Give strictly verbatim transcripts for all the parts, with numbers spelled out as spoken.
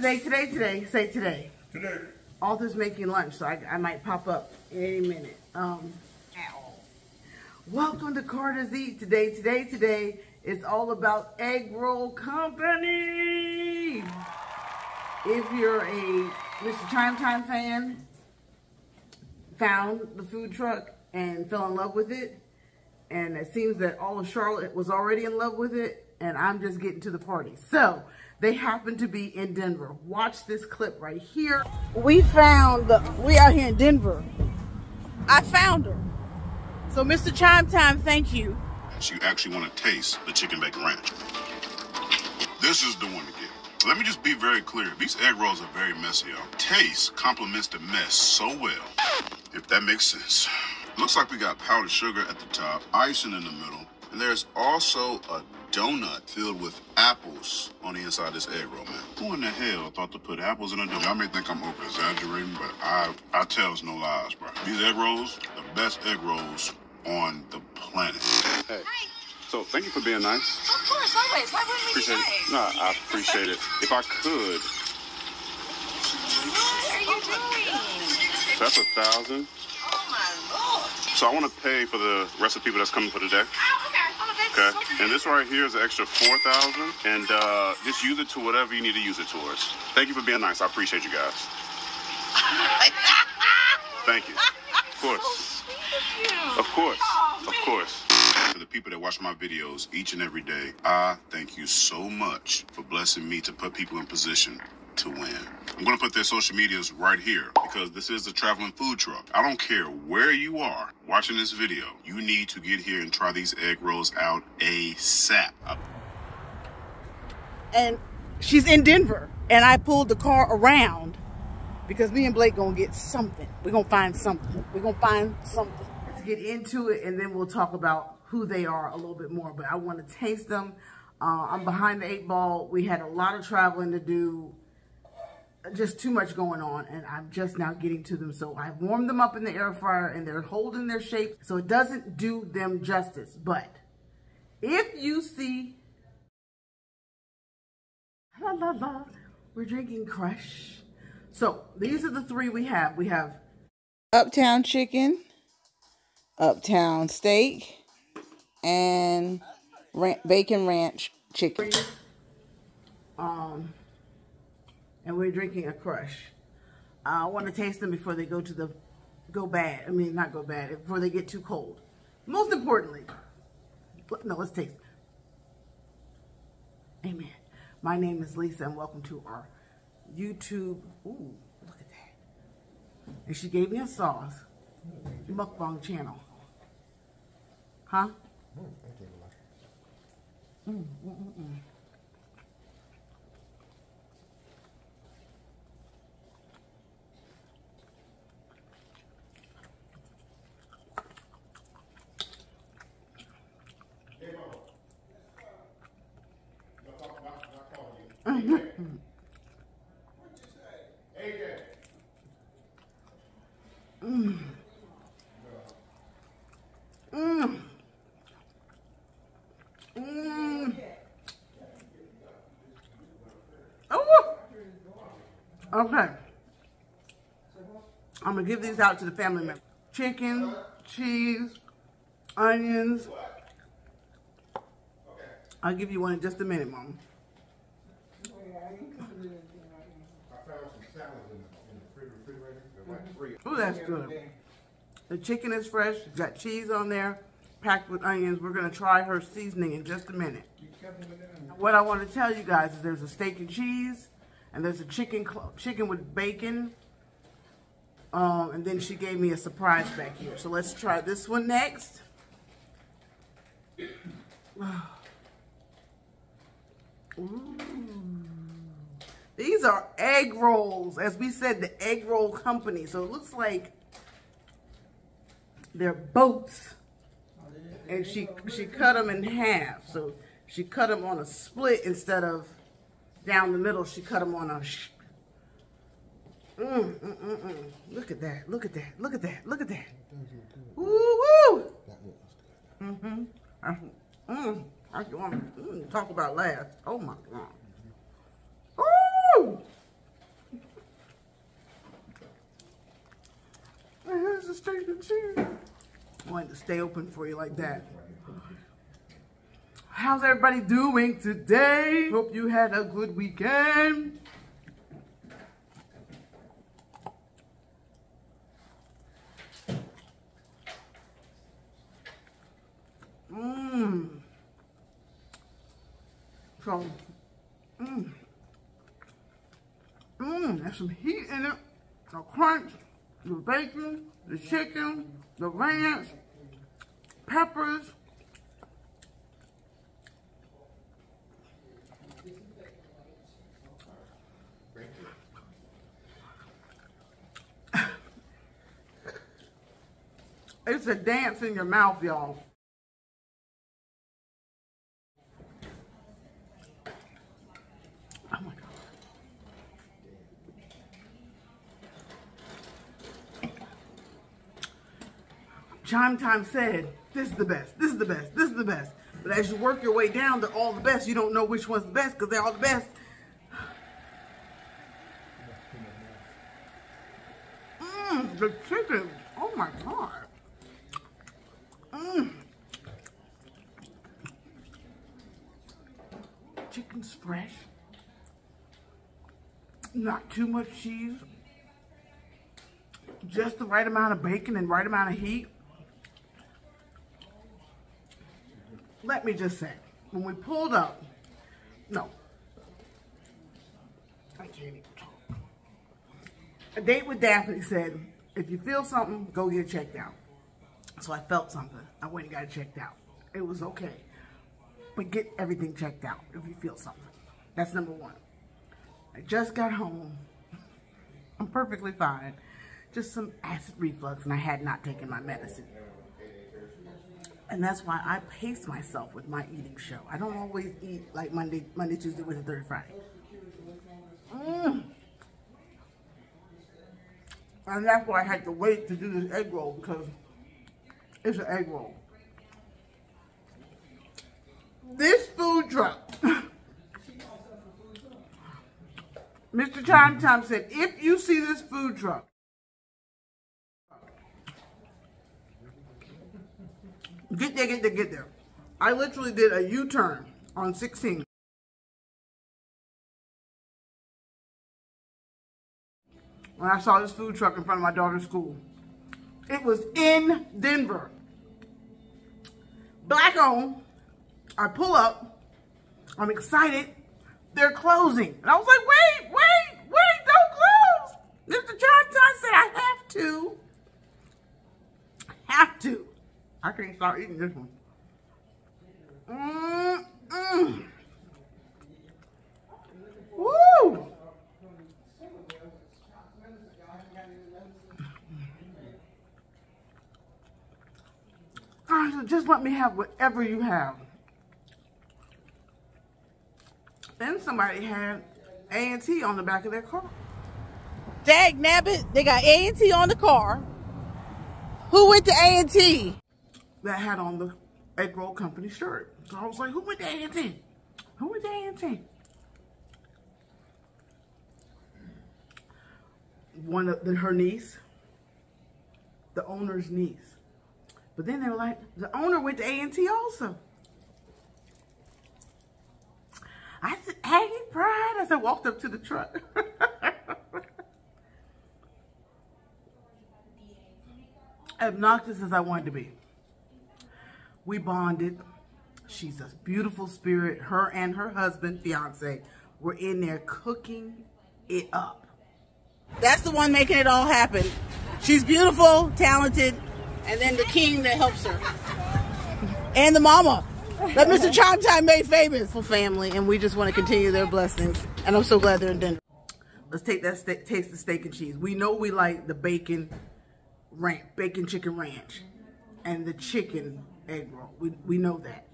Today, today, today, say today. Today. Arthur's making lunch, so I, I might pop up in any minute. Um, ow. Welcome to Carters Eat. Today, today, today is all about Egg Roll Company. If you're a Mister Chime Time fan, found the food truck and fell in love with it. And it seems that all of Charlotte was already in love with it, and I'm just getting to the party. So, they happen to be in Denver. Watch this clip right here. We found the, we out here in Denver. I found her. So, Mister Chime Time, thank you. So you actually want to taste the chicken bacon ranch. This is the one to get. Let me just be very clear. These egg rolls are very messy, y'all. Taste complements the mess so well, if that makes sense. Looks like we got powdered sugar at the top, icing in the middle, and there's also a donut filled with apples on the inside of this egg roll, man. Who in the hell thought to put apples in a donut? Y'all may think I'm over-exaggerating, but I, I tells no lies, bro. These egg rolls, the best egg rolls on the planet. Hey. Hi. So, thank you for being nice. Of course, always. Why wouldn't we appreciate be nice? It. No, I appreciate it. If I could. What are you doing? So that's a thousand. So I want to pay for the rest of the people that's coming for the day. Oh, okay. Oh, that's okay. So and this right here is an extra four thousand dollars. And uh, just use it to whatever you need to use it towards. Thank you for being nice. I appreciate you guys. Thank you. Of course. So sweet of you. Of course. Oh, of course. To the people that watch my videos each and every day, I thank you so much for blessing me to put people in position to win. I'm going to put their social medias right here because this is a traveling food truck. I don't care where you are watching this video. You need to get here and try these egg rolls out ASAP. And she's in Denver and I pulled the car around because me and Blake going to get something. We're going to find something. We're going to find something. Let's get into it and then we'll talk about who they are a little bit more. But I want to taste them. Uh, I'm behind the eight ball. We had a lot of traveling to do. Just too much going on and I'm just now getting to them. So I warmed them up in the air fryer and they're holding their shape. So it doesn't do them justice. But if you see, la la la, we're drinking Crush. So these are the three we have. We have Uptown Chicken, Uptown Steak, and ran Bacon Ranch Chicken. Um... And we're drinking a Crush. Uh, I want to taste them before they go to the, go bad. I mean, not go bad, before they get too cold. Most importantly, no, let's taste. Amen. My name is Lisa and welcome to our YouTube. Ooh, look at that. And she gave me a sauce. Mukbang channel. Huh? Mm, mm, mm, mm. Mm. Mm. Mm. Oh. Okay. I'm gonna give these out to the family members. Chicken, cheese, onions. I'll give you one in just a minute, Mama. Oh, that's good. The chicken is fresh. It's got cheese on there, packed with onions. We're going to try her seasoning in just a minute. What I want to tell you guys is there's a steak and cheese, and there's a chicken chicken with bacon. Um, and then she gave me a surprise back here. So let's try this one next. Ooh. These are egg rolls. As we said, the Egg Roll Company. So it looks like they're boats. And she she cut them in half. So she cut them on a split instead of down the middle. She cut them on a... Sh mm, mm, mm, mm. Look at that. Look at that. Look at that. Look at that. Woo-woo! Mm-hmm. I, mm, I, mm, talk about last. Oh, my God. I wanted to stay open for you like that. How's everybody doing today? Hope you had a good weekend. Mmm. So, mmm. Mmm, there's some heat in it. The crunch, the bacon, the chicken, the ranch, peppers. It's a dance in your mouth, y'all. Oh my God. Chime Time said, this is the best, this is the best, this is the best. But as you work your way down to all the best, you don't know which one's the best because they're all the best. Mmm, the chicken, oh my God. Mm. Chicken's fresh, not too much cheese, just the right amount of bacon and right amount of heat. Let me just say, when we pulled up, no, I can't even talk. A Date with Daphne said, if you feel something, go get it checked out. So I felt something. I went and got it checked out. It was okay. But get everything checked out if you feel something. That's number one. I just got home. I'm perfectly fine. Just some acid reflux and I had not taken my medicine. And that's why I pace myself with my eating show. I don't always eat like Monday, Monday, Tuesday, Wednesday, Thursday, Friday. Mm. And that's why I had to wait to do this egg roll because it's an egg roll. This food truck. Mister Chime Time said, if you see this food truck, get there, get there, get there. I literally did a U-turn on sixteen. When I saw this food truck in front of my daughter's school. It was in Denver. Black owned. I pull up. I'm excited. They're closing. And I was like, wait, wait, wait, don't close. Mister Johnson said I have to. Have to. I can't stop eating this one. Mm-mm. Woo! God, just let me have whatever you have. Then somebody had A and T on the back of their car. Dag nabbit, they got A and T on the car. Who went to A and T? That had on the Egg Roll Company shirt. So I was like, who went to A and T? Who went to A and T? One of the, her niece, the owner's niece. But then they were like, the owner went to A and T also. I said, Aggie Pride, as I walked up to the truck. Obnoxious as I wanted to be. We bonded. She's a beautiful spirit. Her and her husband, fiance, were in there cooking it up. That's the one making it all happen. She's beautiful, talented, and then the king that helps her. And the mama that Mister Chime Time made famous. For family, and we just want to continue their blessings. And I'm so glad they're in Denver. Let's take that steak, taste the steak and cheese. We know we like the bacon ranch, bacon chicken ranch, and the chicken egg roll. We, we know that.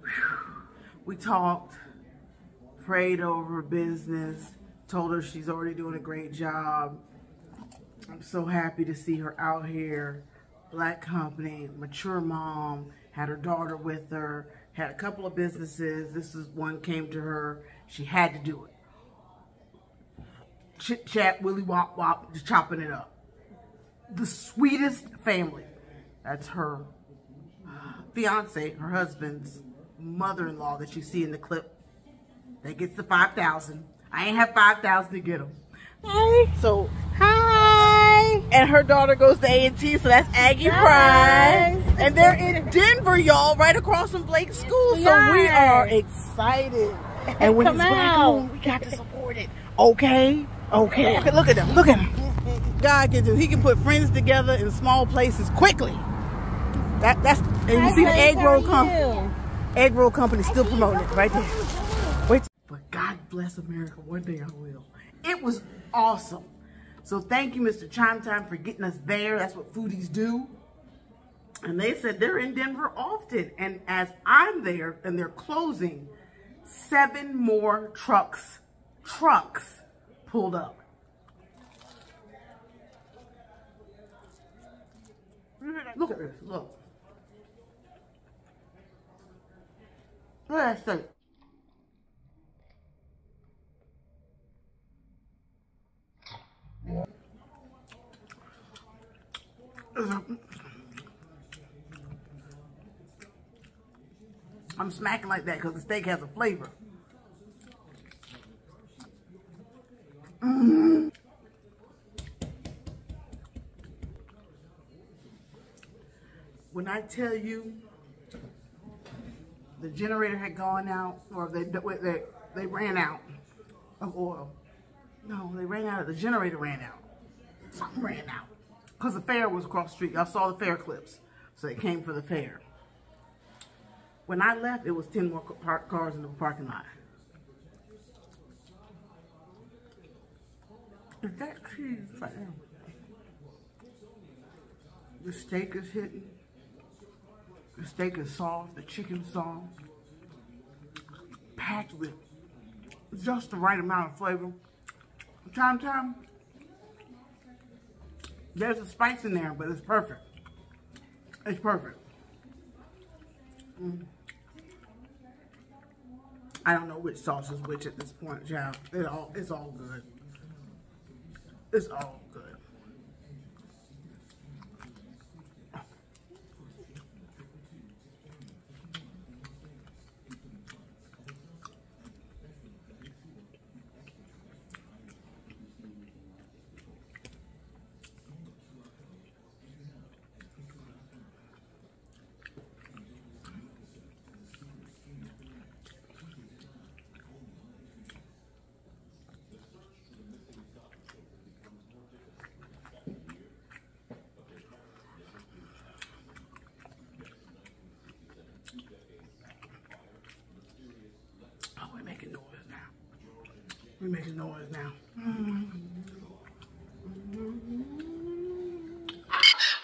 Whew. We talked, prayed over business, told her she's already doing a great job. I'm so happy to see her out here. Black company, mature mom, had her daughter with her, had a couple of businesses. This is one came to her. She had to do it. Chit chat, willy wop wop, just chopping it up. the sweetest family. That's her fiance, her husband's mother-in-law that you see in the clip. That gets the five thousand. I ain't have five thousand to get them. Hi. So, hi. And her daughter goes to A and T, so that's Aggie Pride. And they're in Denver, y'all, right across from Blake's school. Yes. So we are excited. And when Come it's black owned, we got to support it. Okay? Okay. Okay. Look at them. Look at them. God can do. He can put friends together in small places quickly. That, that's, and you hi, see the Egg Roll Company. Egg Roll Company still promoting it right there. Wait. But God bless America. One day I will. It was awesome. So thank you, Mister Chime Time, for getting us there. That's what foodies do. And they said they're in Denver often. And as I'm there, and they're closing, seven more trucks, trucks pulled up. Look at this, look. Look at that steak. I'm smacking like that because the steak has a flavor. Mm. When I tell you the generator had gone out, or they, they, they ran out of oil. No, they ran out of, the generator ran out. Something ran out. Because the fair was across the street. I saw the fair clips. So they came for the fair. When I left, it was ten more cars in the parking lot. Is that cheese right now? The steak is hitting. The steak is soft. The chicken's soft. Packed with just the right amount of flavor. Chime Time. There's a spice in there, but it's perfect. It's perfect. Mm. I don't know which sauce is which at this point, child. It all, it's all good. It's all good. We're making noise now.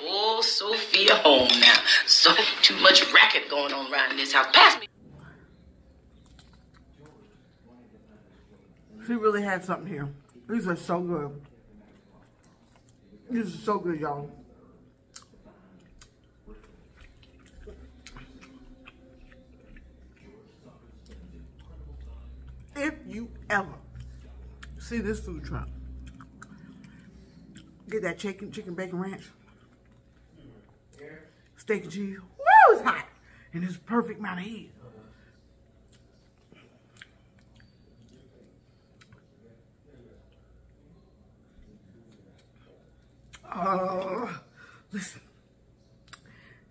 Oh, Sophia home now. So too much racket going on around in this house. Pass me. She really had something here. These are so good. These are so good, y'all. If you ever see this food truck, get that chicken, chicken bacon ranch, steak and cheese. Woo, it's hot. And it's perfect amount of heat. Oh, uh, listen.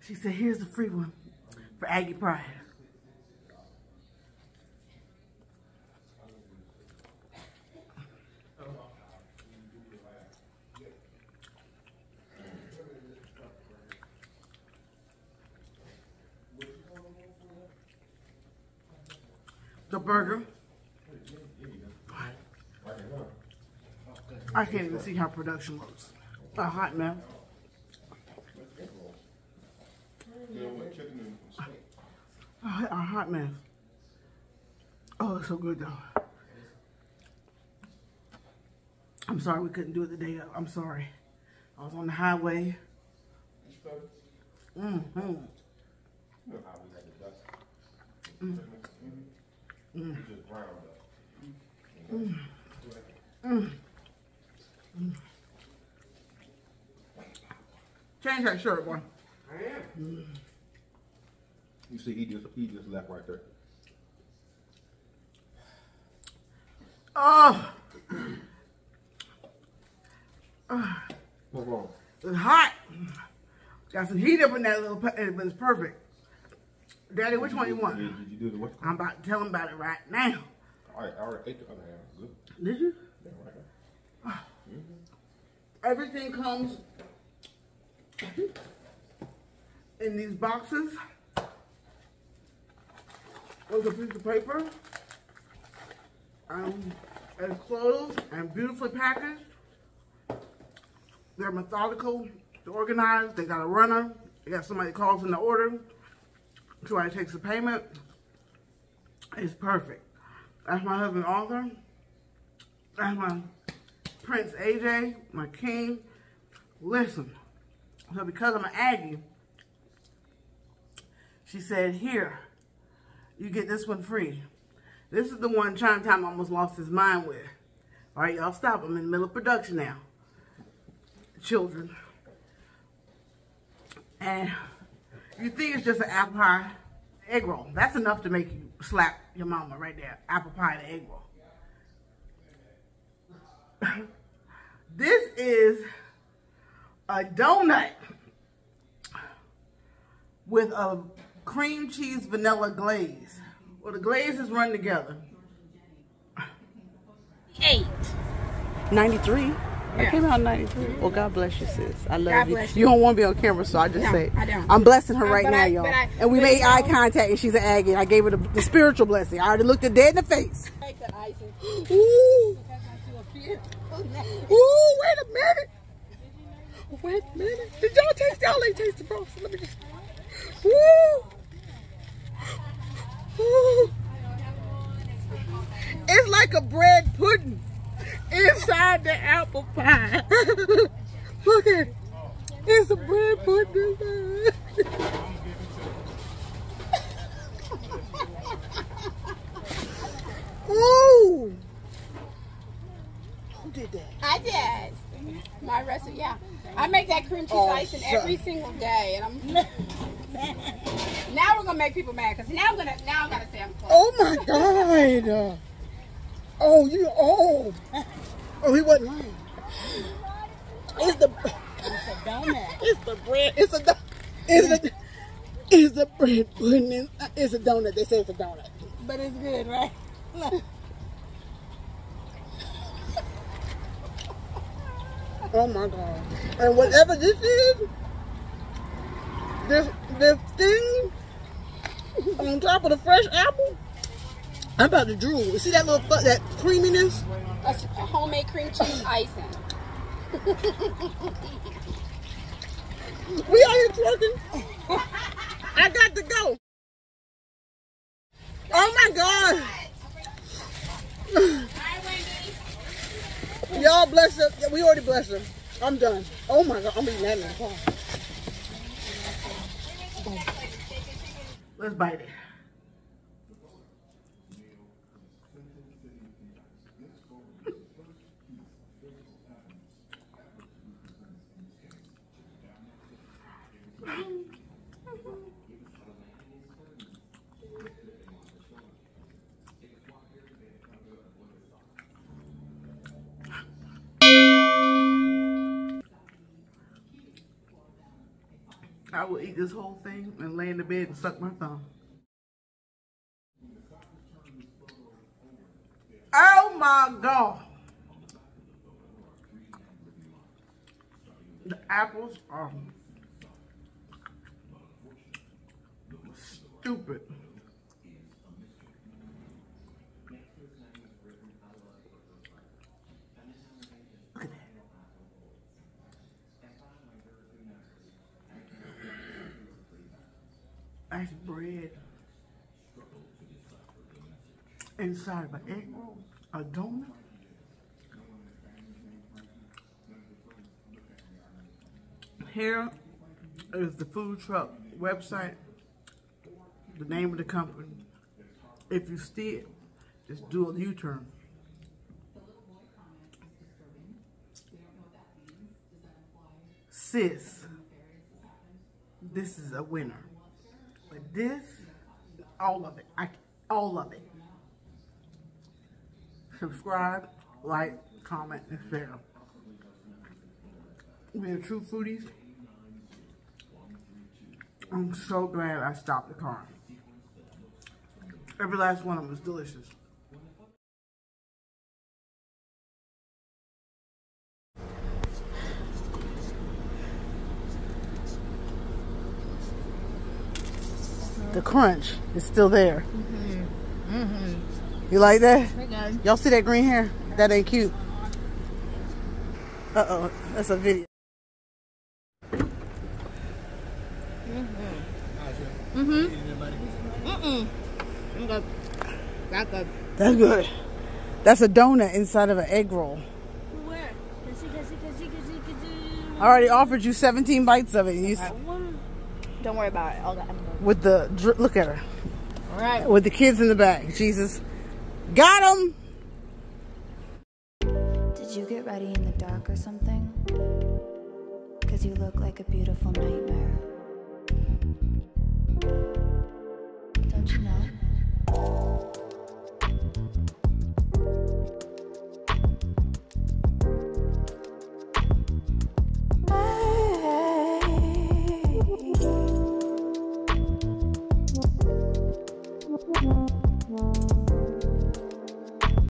She said, here's the free one for Aggie Pride. The burger. I can't even see how production looks. A hot mess. A hot mess. Oh, it's so good though. I'm sorry we couldn't do it the day of. I'm sorry. I was on the highway. Mm-hmm. Mm. Mm. Mm. Mm. Mm. change that shirt, boy. I am. You see, he just he just left right there. Oh. What's wrong? It's hot. Got some heat up in that little, but it's perfect. Daddy, which one you want? Did you do the what? I'm about to tell him about it right now. All right, I already ate the other half. Good. Did you? Yeah, right now. Mm-hmm. Everything comes in these boxes with a piece of paper. Um, it's closed and beautifully packaged. They're methodical, they're organized, they got a runner, they got somebody that calls in the order, somebody takes the payment. It's perfect. That's my husband, Arthur. That's my Prince A J, my king. Listen, so because I'm an Aggie, she said, here, you get this one free. This is the one Chime Time almost lost his mind with. All right, y'all stop, I'm in the middle of production now. Children, and you think it's just an apple pie egg roll. That's enough to make you slap your mama right there. Apple pie to egg roll. This is a donut with a cream cheese vanilla glaze. Well, the glazes run together. Eight. ninety-three. Yeah. I came out ninety-three. Well, God bless you, sis. I love God you. You. You don't want to be on camera, so I just no, say I don't. I'm blessing her right uh, now, y'all. And we made eye contact, and she's an Aggie. I gave her the, the spiritual blessing. I already looked her dead in the face. Ooh. Ooh, wait a minute. Wait a minute. Did y'all taste? Y'all ain't taste the broth. Let me just. Ooh. Ooh. It's like a bread pudding. Inside the apple pie. Look at it. It's a bread pudding. Ooh. Who did that? I did. My recipe, yeah. I make that cream cheese oh, icing son. every single day, and I'm. Now we're gonna make people mad because now I'm gonna now I'm gonna say I'm close. Oh my God. Oh, you old. Oh, he wasn't lying. It's the it's a donut. It's the bread. It's a donut. It's a it's a bread pudding. It's a donut. They say it's a donut, but it's good, right? Oh my God! And whatever this is, this this thing on top of the fresh apple. I'm about to drool. See that little that creaminess? That's a homemade cream cheese icing. We out here twerking. I got to go. Oh my God! Y'all bless her. We already blessed her. I'm done. Oh my God! I'm eating that now. Oh. Let's bite it. I will eat this whole thing and lay in the bed and suck my thumb. Oh my God. The apples are stupid. That's bread inside of an egg roll, a donut. Here is the food truck website, the name of the company. If you see it, just do a U-turn. Sis, this is a winner. But this, all of it, I, all of it. Subscribe, like, comment, and share. We're true foodies. I'm so glad I stopped the car. Every last one of them was delicious. The crunch is still there. Mm-hmm. Mm-hmm. You like that? Y'all see that green hair? That ain't cute. Uh-oh, that's a video. Mm-hmm. Mm-hmm. Mm-mm. That's good. That's good. That's good. That's a donut inside of an egg roll. Where? I already offered you seventeen bites of it. You Don't worry about it. I'll get it. With the drip, look at her. All right. With the kids in the back. Jesus. Got them! Did you get ready in the dark or something? Because you look like a beautiful nightmare.